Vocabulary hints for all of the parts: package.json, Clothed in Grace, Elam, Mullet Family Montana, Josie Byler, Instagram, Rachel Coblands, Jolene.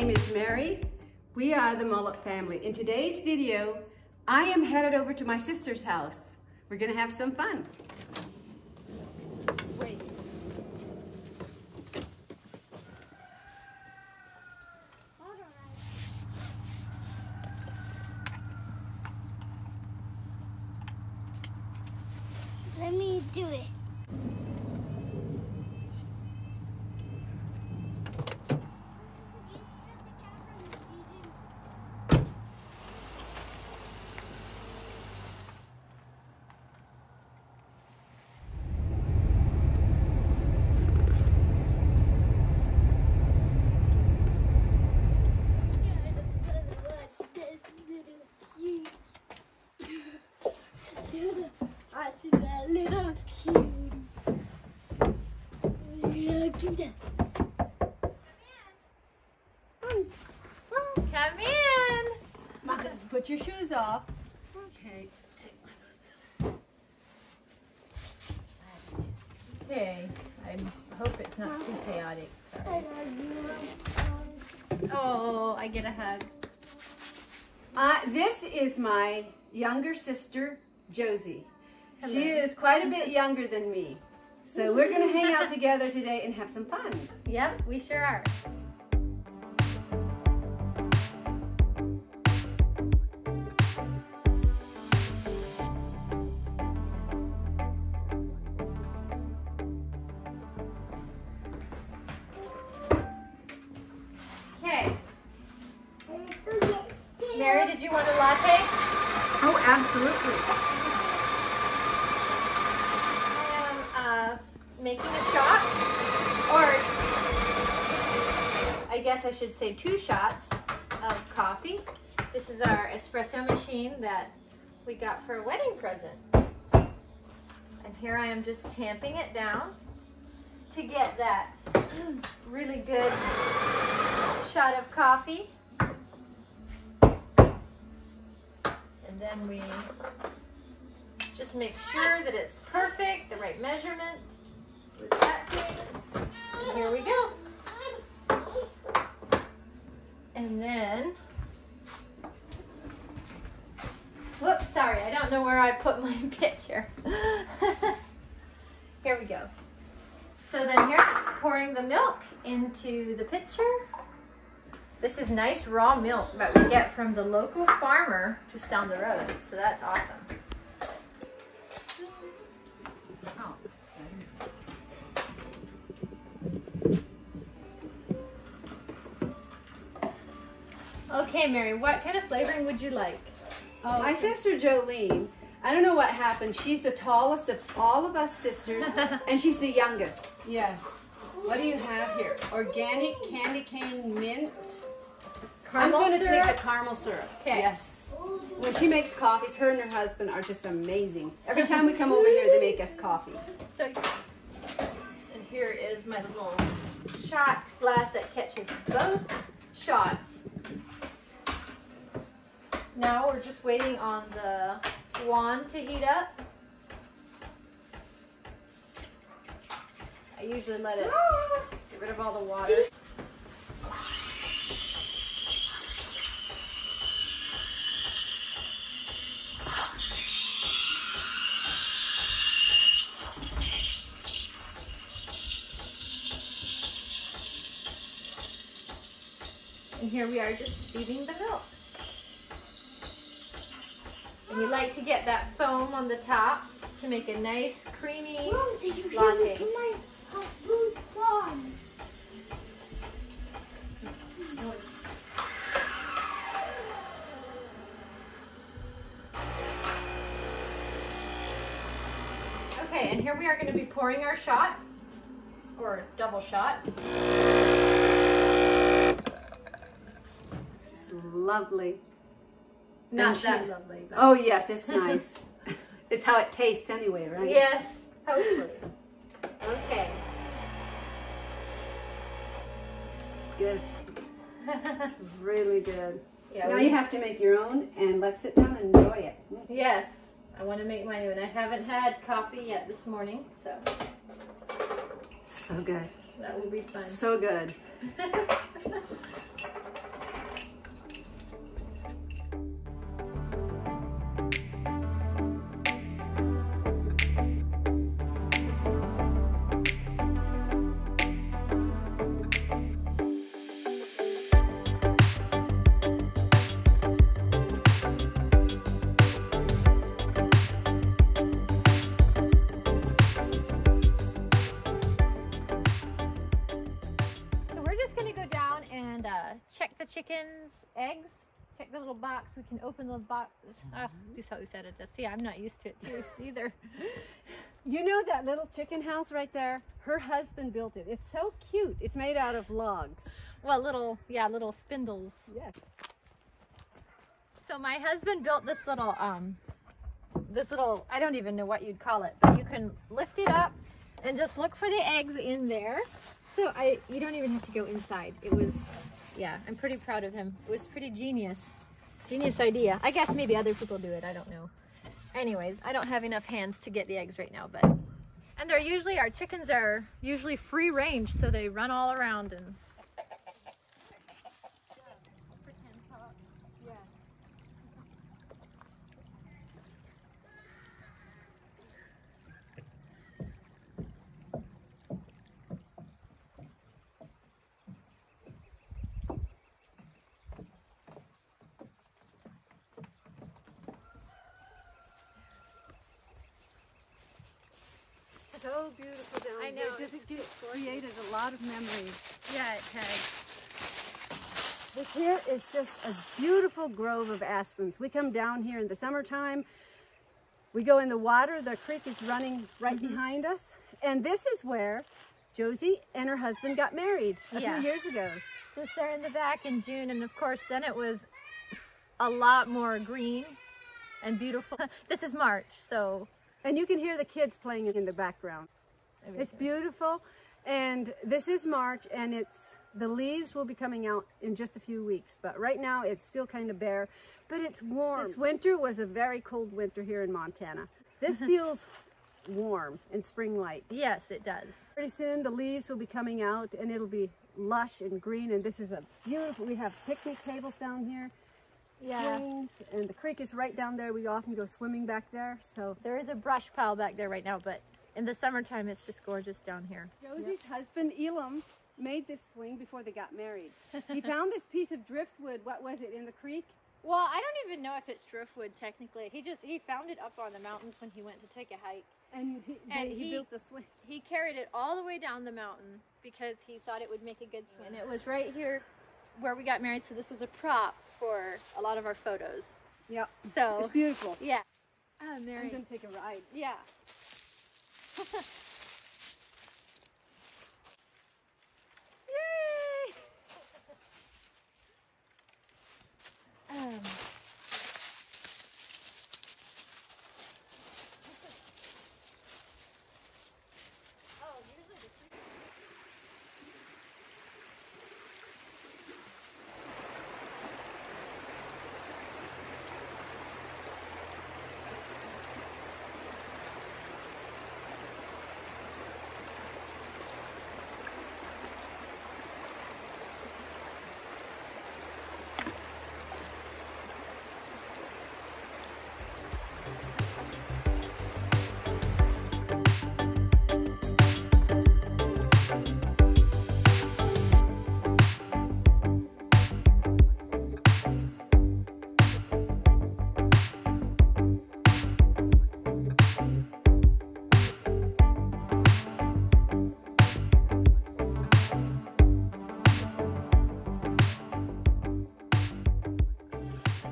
name is Mary. We are the Mullet family. In today's video, I am headed over to my sister's house. We're gonna have some fun. Wait. Let me do it. Come in. I'm gonna put your shoes off. Okay, take my boots off. Okay, I hope it's not too chaotic. Sorry. Oh, I get a hug. This is my younger sister, Josie. Hello. She is quite a bit younger than me. So we're gonna hang out together today and have some fun. Yep, we sure are. Mary, did you want a latte? Oh, absolutely. I am making a shot, or I guess I should say 2 shots of coffee. This is our espresso machine that we got for a wedding present. And here I am just tamping it down to get that really good shot of coffee. And then we just make sure that it's perfect, the right measurement with that thing. And here we go. And then, whoops, sorry, I don't know where I put my pitcher. Here we go. So then here, I'm pouring the milk into the pitcher. This is nice raw milk that we get from the local farmer just down the road, so that's awesome. Oh, that's better. Okay, Mary, what kind of flavoring would you like? Oh, my sister Jolene, I don't know what happened. She's the tallest of all of us sisters, and she's the youngest. Yes. What do you have here? Organic candy cane mint. Caramel I'm going to take the caramel syrup. Okay. Yes. When she makes coffees, her and her husband are just amazing. Every time we come over here, they make us coffee. So, and here is my little shot glass that catches both shots. Now we're just waiting on the wand to heat up. I usually let it get rid of all the water. And here we are just steaming the milk. And you like to get that foam on the top to make a nice creamy latte. Okay, and here we are going to be pouring our shot, or double shot. Just lovely. Not that lovely, but. Oh yes, it's nice. It's how it tastes anyway, right? Yes, hopefully. Okay. It's good. It's really good. Yeah, now you have to make your own, and let's sit down and enjoy it. Yes. I want to make mine, and I haven't had coffee yet this morning, so. So good. That will be fun. So good. check the chickens' eggs. Check the little box. We can open the box. Oh, just how you said it. See, I'm not used to it too either. You know that little chicken house right there? Her husband built it. It's so cute. It's made out of logs. Well, little spindles. Yeah. So my husband built this little, I don't even know what you'd call it, but you can lift it up and just look for the eggs in there. So you don't even have to go inside. It was, yeah, I'm pretty proud of him. It was pretty genius idea. I guess maybe other people do it. I don't know. Anyways, I don't have enough hands to get the eggs right now, but, and they're usually, our chickens are usually free range, so they run all around and. So beautiful down there. I know. It created a lot of memories. Yeah, it has. This here is just a beautiful grove of aspens. We come down here in the summertime. We go in the water. The creek is running right behind us. And this is where Josie and her husband got married a few years ago. Just there in the back in June. And of course, then it was a lot more green and beautiful. This is March, so... And you can hear the kids playing in the background. It's beautiful. And this is March, and the leaves will be coming out in just a few weeks. But right now, it's still kind of bare, but it's warm. This winter was a very cold winter here in Montana. This feels warm and spring-like. Yes, it does. Pretty soon, the leaves will be coming out, and it'll be lush and green. And this is a beautiful, we have picnic tables down here. Yeah, and the creek is right down there. We often go swimming back there. So there is a brush pile back there right now, but in the summertime, it's just gorgeous down here. Josie's husband, Elam, made this swing before they got married. He found this piece of driftwood. What was it, in the creek? Well, I don't even know if it's driftwood technically. He found it up on the mountains when he went to take a hike. And he built a swing. He carried it all the way down the mountain because he thought it would make a good swing. It was right here where we got married, so this was a prop for a lot of our photos. Yeah, so it's beautiful. Yeah, I'm gonna take a ride. Yeah. Yay!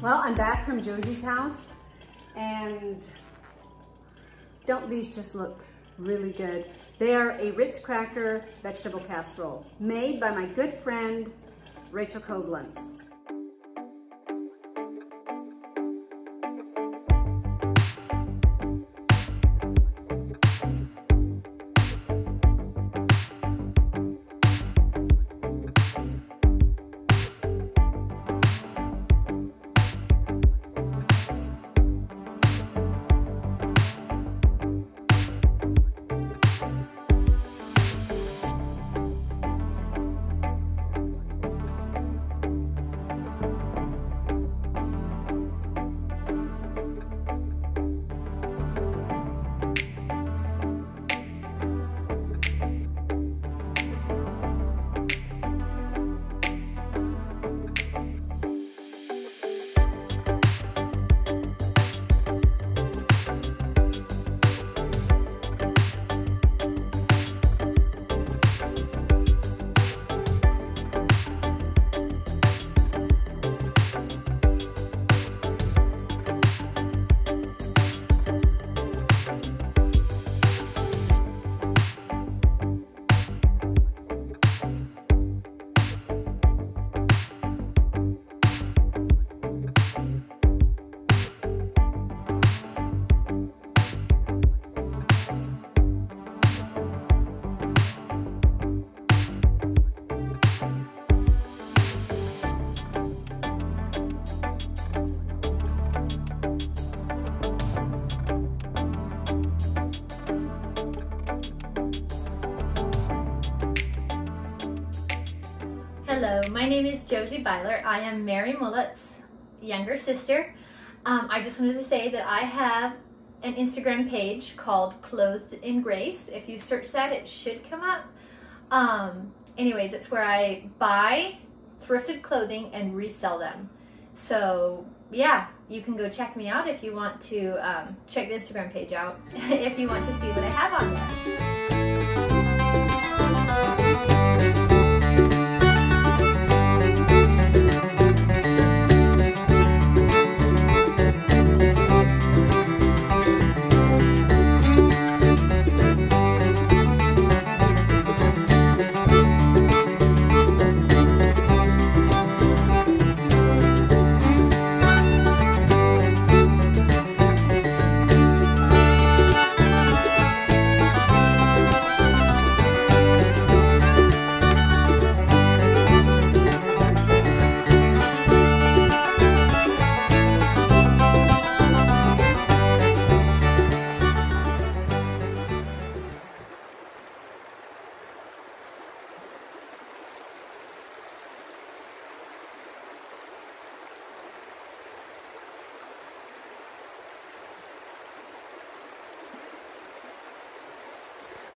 Well, I'm back from Josie's house, and don't these just look really good? They are a Ritz cracker vegetable casserole made by my good friend, Rachel Coblands. Hello, my name is Josie Byler. I am Mary Mullet's younger sister. I just wanted to say that I have an Instagram page called Clothed in Grace. If you search that, it should come up. Anyways, it's where I buy thrifted clothing and resell them. So yeah, you can go check me out if you want to check the Instagram page out if you want to see what I have on there.